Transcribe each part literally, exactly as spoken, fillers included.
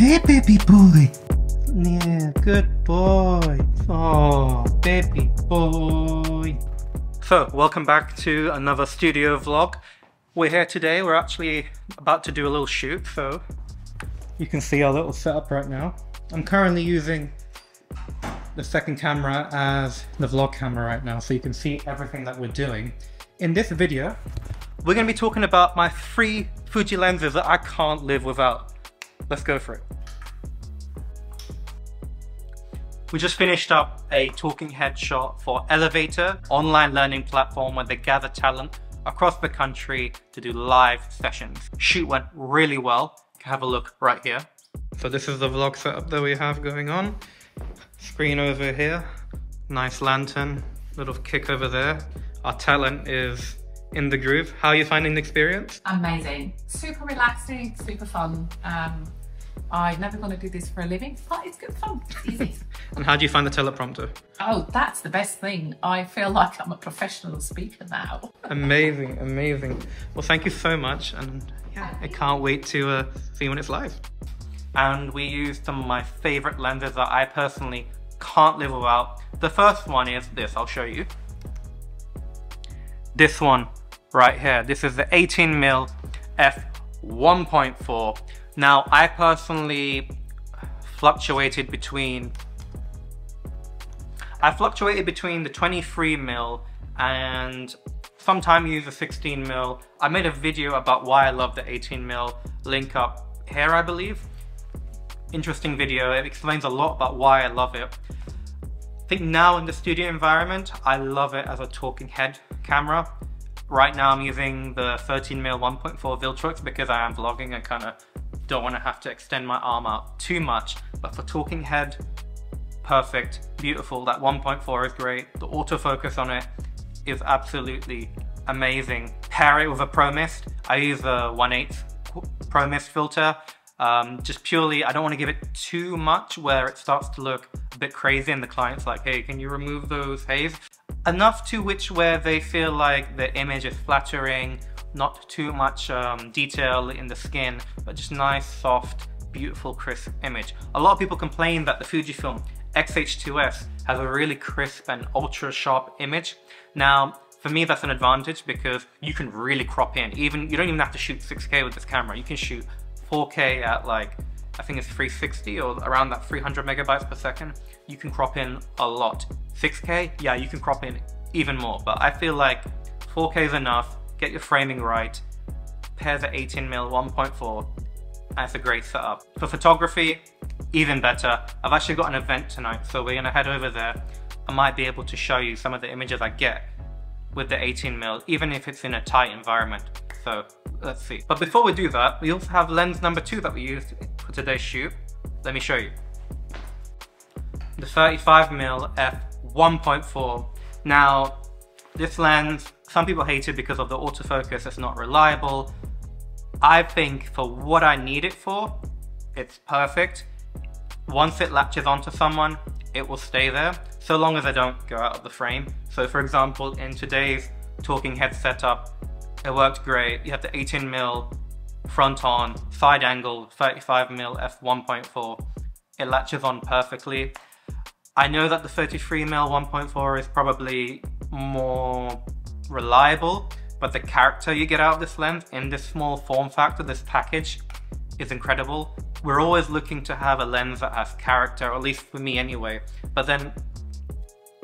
Hey, baby boy. Yeah, good boy. Oh, baby boy. So, welcome back to another studio vlog. We're here today. We're actually about to do a little shoot, so you can see our little setup right now. I'm currently using the second camera as the vlog camera right now, so you can see everything that we're doing. In this video, we're going to be talking about my three Fuji lenses that I can't live without. Let's go for it. We just finished up a talking head shot for Elevator, online learning platform where they gather talent across the country to do live sessions. Shoot went really well. Have a look right here. So this is the vlog setup that we have going on. Screen over here, nice lantern, little kick over there. Our talent is in the groove. How are you finding the experience? Amazing, super relaxing, super fun. Um, I never want to do this for a living, but it's good fun, it's easy. And how do you find the teleprompter? Oh, that's the best thing. I feel like I'm a professional speaker now. Amazing, amazing. Well, thank you so much. And yeah, I can't wait to uh, see when it's live. And we used some of my favorite lenses that I personally can't live without. The first one is this, I'll show you. This one right here. This is the eighteen millimeter f one point four. Now, I personally fluctuated between, I fluctuated between the twenty-three millimeter and sometimes use a sixteen millimeter. I made a video about why I love the eighteen millimeter, link up here, I believe. Interesting video, it explains a lot about why I love it. I think now in the studio environment, I love it as a talking head camera. Right now I'm using the thirteen millimeter one point four Viltrox because I am vlogging and kind of don't want to have to extend my arm out too much. But for talking head, perfect, beautiful. That one point four is great. The autofocus on it is absolutely amazing. Pair it with a ProMist. I use a one eighth ProMist filter. Um, just purely, I don't want to give it too much where it starts to look a bit crazy and the client's like, hey, can you remove those haze? Enough to which where they feel like the image is flattering, not too much um, detail in the skin, but just nice, soft, beautiful, crisp image. A lot of people complain that the Fujifilm X H two S has a really crisp and ultra sharp image. Now, for me, that's an advantage because you can really crop in. Even, you don't even have to shoot six K with this camera. You can shoot four K at like, I think it's three sixty or around that three hundred megabytes per second. You can crop in a lot. six K, yeah, you can crop in even more, but I feel like four K is enough. Get your framing right, pair the eighteen millimeter one point four, and it's a great setup. For photography, even better. I've actually got an event tonight, so we're gonna head over there. I might be able to show you some of the images I get with the eighteen millimeter, even if it's in a tight environment. So let's see. But before we do that, we also have lens number two that we used for today's shoot. Let me show you. The thirty-five millimeter f one point four. Now, this lens, some people hate it because of the autofocus, it's not reliable. I think for what I need it for, it's perfect. Once it latches onto someone, it will stay there, so long as I don't go out of the frame. So for example, in today's talking head setup, it worked great. You have the eighteen millimeter front on, side angle, thirty-five millimeter f one point four. It latches on perfectly. I know that the thirty-three millimeter one point four is probably more reliable, but the character you get out of this lens in this small form factor, this package, is incredible. We're always looking to have a lens that has character, or at least for me anyway. But then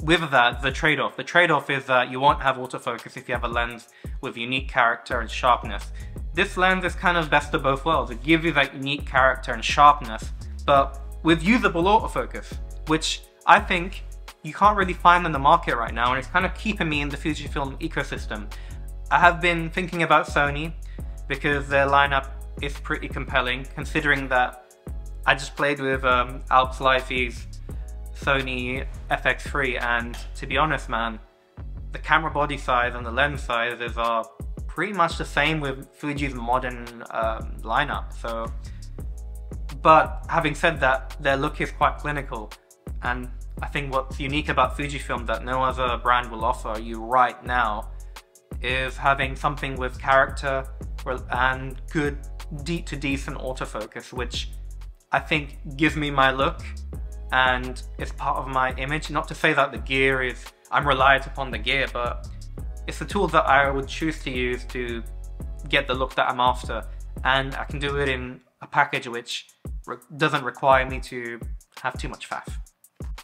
with that, the trade-off. The trade-off is that you won't have autofocus if you have a lens with unique character and sharpness. This lens is kind of best of both worlds. It gives you that unique character and sharpness, but with usable autofocus, which I think you can't really find in the market right now, and it's kind of keeping me in the Fujifilm ecosystem. I have been thinking about Sony because their lineup is pretty compelling, considering that I just played with um, Alps Lifey's Sony F X three, and to be honest, man, the camera body size and the lens sizes are pretty much the same with Fuji's modern um, lineup. So, but having said that, their look is quite clinical, and I think what's unique about Fujifilm that no other brand will offer you right now is having something with character and good, deep to decent autofocus, which I think give me my look, and it's part of my image. Not to say that the gear is, I'm reliant upon the gear, but it's a tool that I would choose to use to get the look that I'm after. And I can do it in a package which re doesn't require me to have too much faff.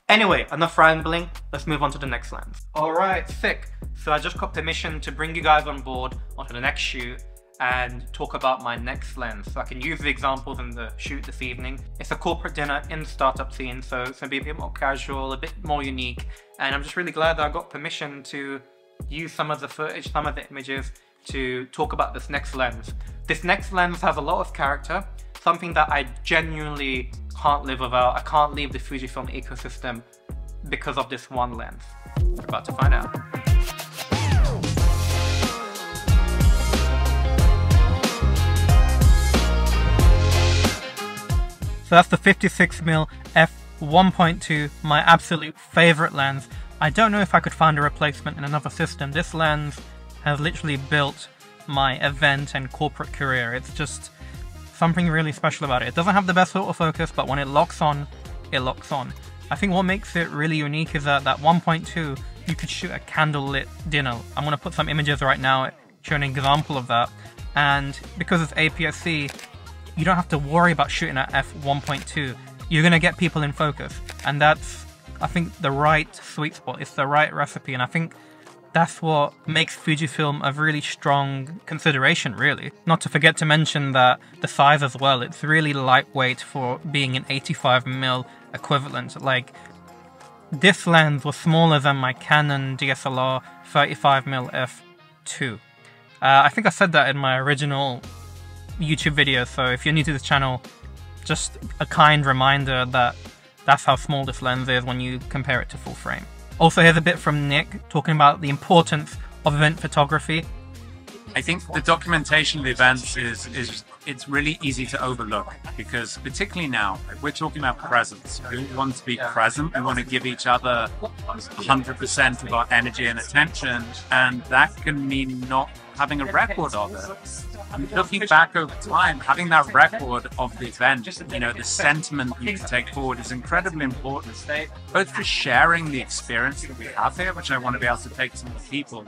Anyway, enough rambling, let's move on to the next lens. Alright, sick. So I just got permission to bring you guys on board onto the next shoot and talk about my next lens. So I can use the examples in the shoot this evening. It's a corporate dinner in the startup scene, so it's gonna be a bit more casual, a bit more unique. And I'm just really glad that I got permission to use some of the footage, some of the images to talk about this next lens. This next lens has a lot of character, something that I genuinely can't live without. I can't leave the Fujifilm ecosystem because of this one lens. We're about to find out. So that's the fifty-six millimeter f one point two, my absolute favorite lens. I don't know if I could find a replacement in another system. This lens has literally built my event and corporate career. It's just something really special about it. It doesn't have the best autofocus, but when it locks on, it locks on. I think what makes it really unique is that that one point two, you could shoot a candlelit dinner. I'm going to put some images right now showing an example of that. And because it's A P S C, you don't have to worry about shooting at f one point two. You're going to get people in focus. And that's, I think, the right sweet spot. It's the right recipe. And I think that's what makes Fujifilm a really strong consideration, really. Not to forget to mention that the size as well. It's really lightweight for being an eighty-five millimeter equivalent. Like, this lens was smaller than my Canon D S L R thirty-five millimeter f two. Uh, I think I said that in my original YouTube video, so if you're new to this channel, just a kind reminder that that's how small this lens is when you compare it to full frame. Also, here's a bit from Nick talking about the importance of event photography. I think the documentation of events is, is it's really easy to overlook, because particularly now, we're talking about presence. We want to be present. We want to give each other one hundred percent of our energy and attention, and that can mean not having a record of it. And looking back over time, having that record of the event, you know, the sentiment you can take forward is incredibly important, both for sharing the experience that we have here, which I want to be able to take to more people.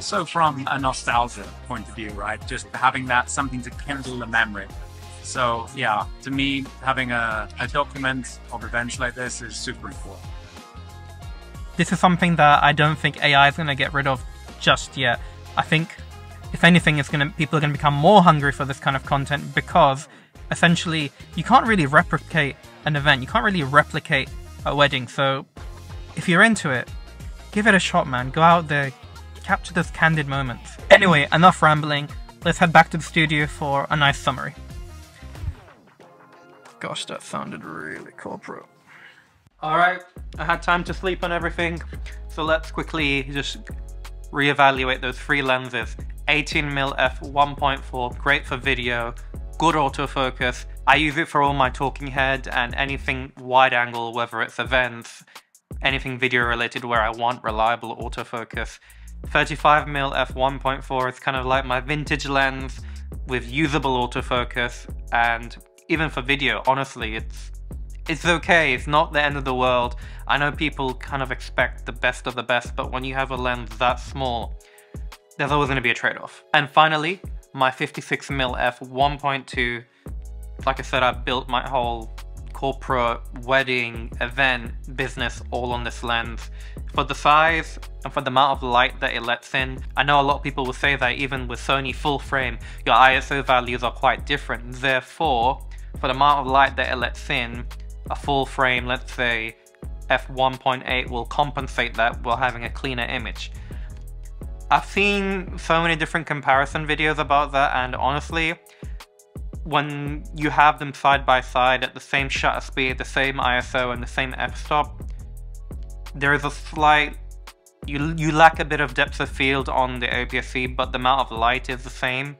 So from a nostalgia point of view, right? Just having that, something to kindle the memory. So yeah, to me, having a, a document of events like this is super important. This is something that I don't think A I is going to get rid of just yet. I think, if anything, it's gonna, people are going to become more hungry for this kind of content, because essentially you can't really replicate an event. You can't really replicate a wedding. So if you're into it, give it a shot, man. Go out there, capture those candid moments. Anyway, enough rambling. Let's head back to the studio for a nice summary. Gosh, that sounded really corporate. All right, I had time to sleep on everything. So let's quickly just reevaluate those three lenses. eighteen millimeter f one point four, great for video, good autofocus. I use it for all my talking head and anything wide angle, whether it's events, anything video related where I want reliable autofocus. thirty-five millimeter f one point four is kind of like my vintage lens with usable autofocus, and even for video, honestly, it's it's okay. It's not the end of the world. I know people kind of expect the best of the best, but when you have a lens that small, there's always going to be a trade-off. And finally, my fifty-six millimeter f one point two. Like I said, I built my whole corporate wedding event business all on this lens. For the size and for the amount of light that it lets in, I know a lot of people will say that even with Sony full frame, your I S O values are quite different. Therefore, for the amount of light that it lets in, a full frame, let's say f one point eight, will compensate that while having a cleaner image. I've seen so many different comparison videos about that, and honestly, when you have them side by side at the same shutter speed, the same I S O and the same f-stop, there is a slight, you, you lack a bit of depth of field on the A P S C, but the amount of light is the same.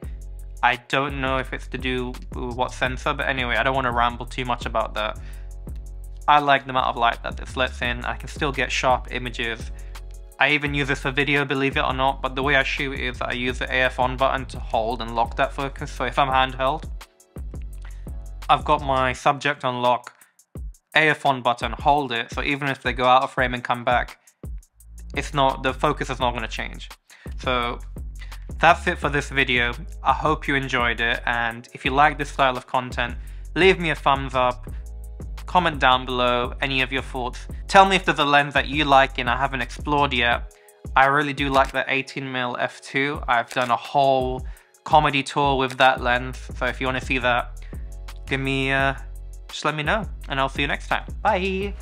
I don't know if it's to do with what sensor, but anyway, I don't want to ramble too much about that. I like the amount of light that this lets in. I can still get sharp images. I even use this for video, believe it or not, but the way I shoot is I use the A F on button to hold and lock that focus. So if I'm handheld, I've got my subject on lock, A F on button, hold it, so even if they go out of frame and come back, it's not, the focus is not going to change. So that's it for this video. I hope you enjoyed it, and if you like this style of content, leave me a thumbs up, comment down below any of your thoughts. Tell me if there's a lens that you like and I haven't explored yet. I really do like the eighteen millimeter f two. I've done a whole comedy tour with that lens, so if you want to see that, give me, uh, just let me know, and I'll see you next time. Bye!